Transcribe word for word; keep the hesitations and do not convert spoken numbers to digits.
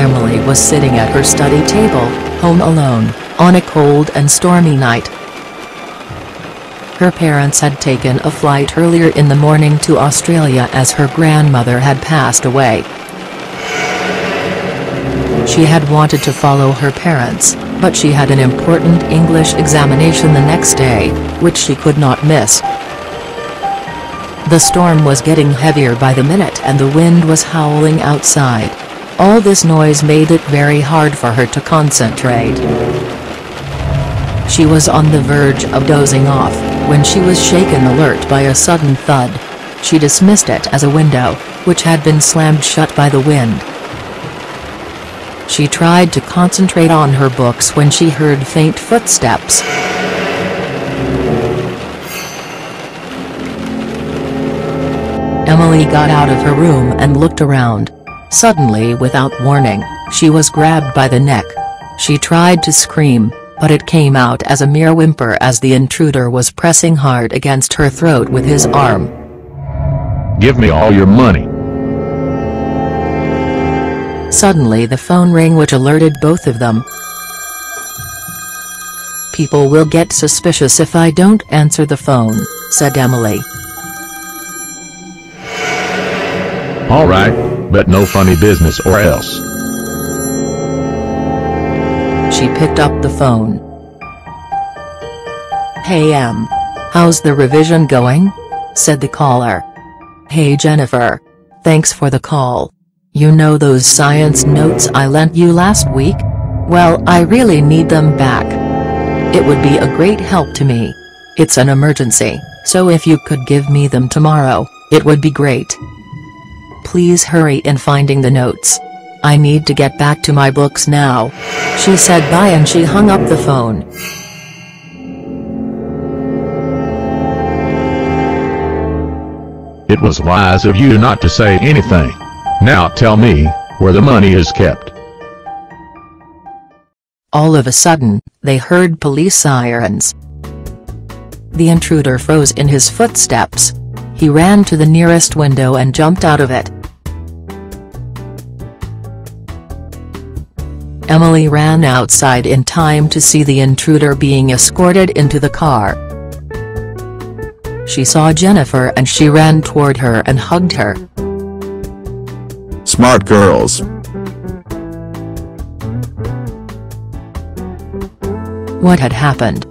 Emily was sitting at her study table, home alone, on a cold and stormy night. Her parents had taken a flight earlier in the morning to Australia as her grandmother had passed away. She had wanted to follow her parents, but she had an important English examination the next day, which she could not miss. The storm was getting heavier by the minute and the wind was howling outside. All this noise made it very hard for her to concentrate. She was on the verge of dozing off, when she was shaken alert by a sudden thud. She dismissed it as a window, which had been slammed shut by the wind. She tried to concentrate on her books when she heard faint footsteps. Emily got out of her room and looked around. Suddenly, without warning, she was grabbed by the neck. She tried to scream, but it came out as a mere whimper as the intruder was pressing hard against her throat with his arm. "Give me all your money." Suddenly the phone rang, which alerted both of them. "People will get suspicious if I don't answer the phone," said Emily. "All right, but no funny business or else." She picked up the phone. "Hey Em. How's the revision going?" said the caller. "Hey Jennifer. Thanks for the call. You know those science notes I lent you last week? Well, I really need them back. It would be a great help to me. It's an emergency, so if you could give me them tomorrow, it would be great. Please hurry in finding the notes. I need to get back to my books now." She said bye and she hung up the phone. "It was wise of you not to say anything. Now tell me, where the money is kept." All of a sudden, they heard police sirens. The intruder froze in his footsteps. He ran to the nearest window and jumped out of it. Emily ran outside in time to see the intruder being escorted into the car. She saw Jennifer and she ran toward her and hugged her. "Smart girls." What had happened?